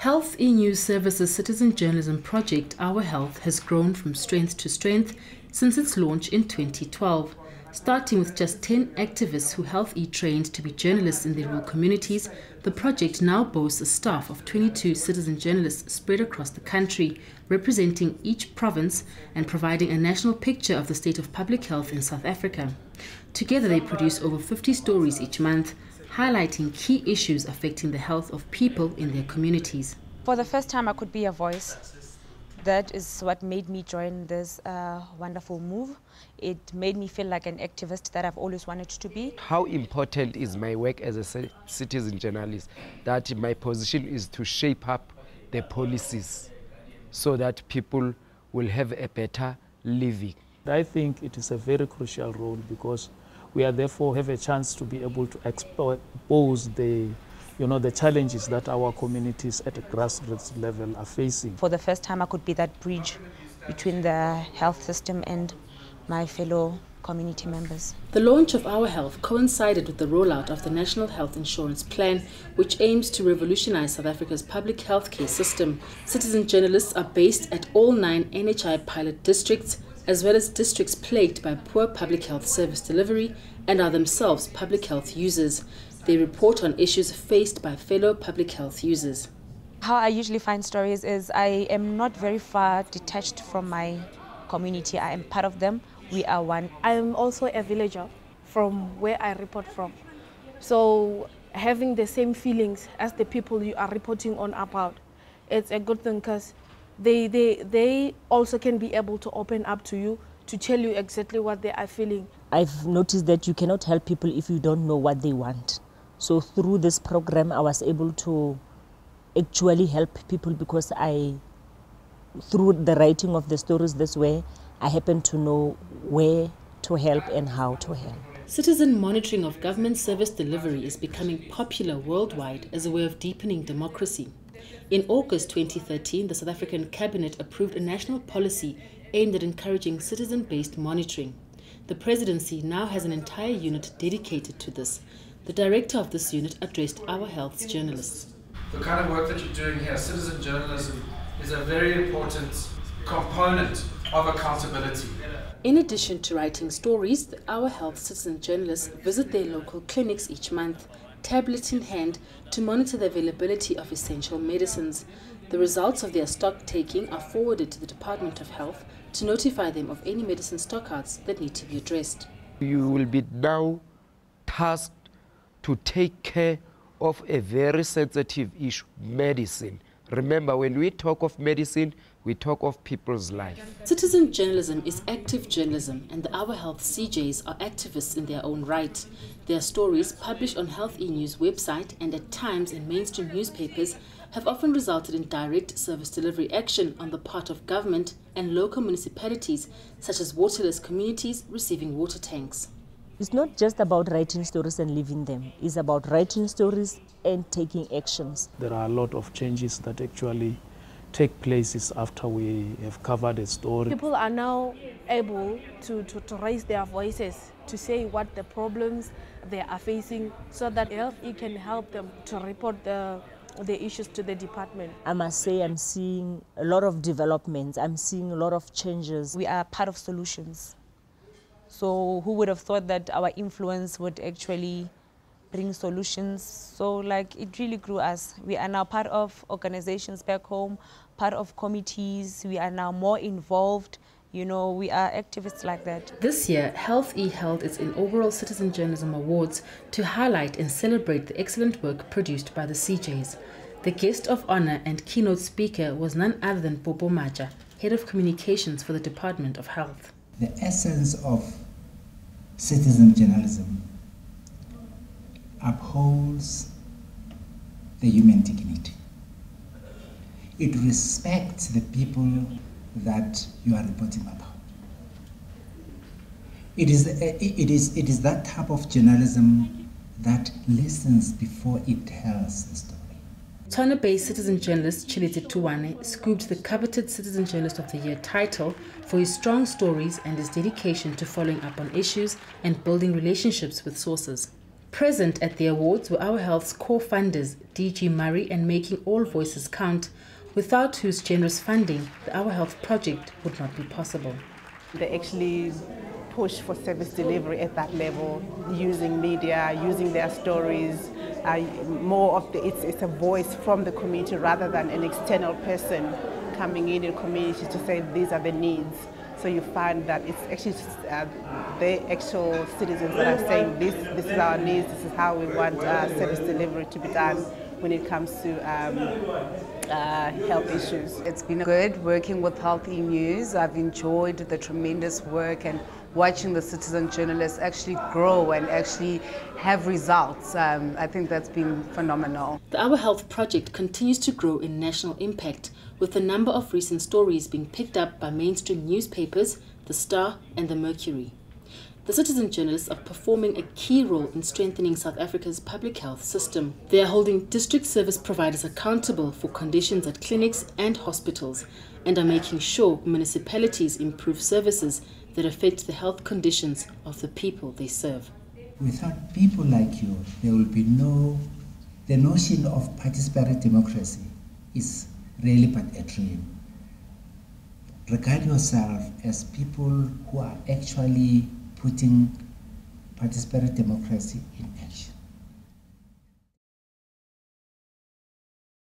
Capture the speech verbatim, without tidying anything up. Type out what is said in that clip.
Health-e News Service's citizen journalism project, Our Health, has grown from strength to strength since its launch in twenty twelve, starting with just ten activists who Health-e trained to be journalists in their rural communities. The project now boasts a staff of twenty-two citizen journalists spread across the country, representing each province and providing a national picture of the state of public health in South Africa. Together they produce over fifty stories each month, highlighting key issues affecting the health of people in their communities. For the first time I could be a voice. That is what made me join this uh, wonderful move. It made me feel like an activist that I've always wanted to be. How important is my work as a citizen journalist? That my position is to shape up the policies so that people will have a better living. I think it is a very crucial role because we are therefore have a chance to be able to expose the, you know, the challenges that our communities at a grassroots level are facing. For the first time I could be that bridge between the health system and my fellow community members. The launch of Our Health coincided with the rollout of the National Health Insurance Plan, which aims to revolutionize South Africa's public health care system. Citizen journalists are based at all nine N H I pilot districts, as well as districts plagued by poor public health service delivery, and are themselves public health users. They report on issues faced by fellow public health users. How I usually find stories is I am not very far detached from my community. I am part of them. We are one. I am also a villager from where I report from. So having the same feelings as the people you are reporting on about, it's a good thing because They, they, they also can be able to open up to you to tell you exactly what they are feeling. I've noticed that you cannot help people if you don't know what they want. So through this program, I was able to actually help people because I, through the writing of the stories this way, I happen to know where to help and how to help. Citizen monitoring of government service delivery is becoming popular worldwide as a way of deepening democracy. In August twenty thirteen, the South African Cabinet approved a national policy aimed at encouraging citizen-based monitoring. The presidency now has an entire unit dedicated to this. The director of this unit addressed Our Health's journalists. The kind of work that you're doing here, citizen journalism, is a very important component of accountability. In addition to writing stories, the Our Health citizen journalists visit their local clinics each month, tablets in hand, to monitor the availability of essential medicines. The results of their stock taking are forwarded to the Department of Health to notify them of any medicine stockouts that need to be addressed. You will be now tasked to take care of a very sensitive issue, medicine. Remember, when we talk of medicine, we talk of people's life. Citizen journalism is active journalism, and the Our Health C Js are activists in their own right. Their stories, published on Health-e News website and at times in mainstream newspapers, have often resulted in direct service delivery action on the part of government and local municipalities, such as waterless communities receiving water tanks. It's not just about writing stories and leaving them. It's about writing stories and taking actions. There are a lot of changes that actually take places after we have covered a story. People are now able to, to, to raise their voices, to say what the problems they are facing so that Health-e can help them to report the, the issues to the department. I must say I'm seeing a lot of developments. I'm seeing a lot of changes. We are part of solutions. So who would have thought that our influence would actually bring solutions? So like it really grew us. We are now part of organizations back home, part of committees. We are now more involved. You know, we are activists like that. This year, Health-e held its inaugural Citizen Journalism Awards to highlight and celebrate the excellent work produced by the C Js. The guest of honor and keynote speaker was none other than Popo Maja, Head of Communications for the Department of Health. The essence of citizen journalism upholds the human dignity. It respects the people that you are reporting about. It is, it is, it is that type of journalism that listens before it tells the story. Tshwane-based citizen journalist Chilete Tuwane scooped the coveted Citizen Journalist of the Year title for his strong stories and his dedication to following up on issues and building relationships with sources. Present at the awards were our Health's co-funders, D G Murray and Making All Voices Count, without whose generous funding the Our Health project would not be possible. They actually push for service delivery at that level, using media, using their stories, uh, more of the, it's, it's a voice from the community rather than an external person coming in the community to say these are the needs. So you find that it's actually uh, the actual citizens that are saying this, this is our needs, this is how we want uh, service delivery to be done when it comes to um, uh, health issues. It's been good working with Health-e News. I've enjoyed the tremendous work and watching the citizen journalists actually grow and actually have results. Um, I think that's been phenomenal. The Our Health project continues to grow in national impact, with a number of recent stories being picked up by mainstream newspapers, The Star and The Mercury. The citizen journalists are performing a key role in strengthening South Africa's public health system. They are holding district service providers accountable for conditions at clinics and hospitals, and are making sure municipalities improve services that affect the health conditions of the people they serve. Without people like you, there will be no... The notion of participatory democracy is really but a dream. Regard yourself as people who are actually putting participatory democracy in action.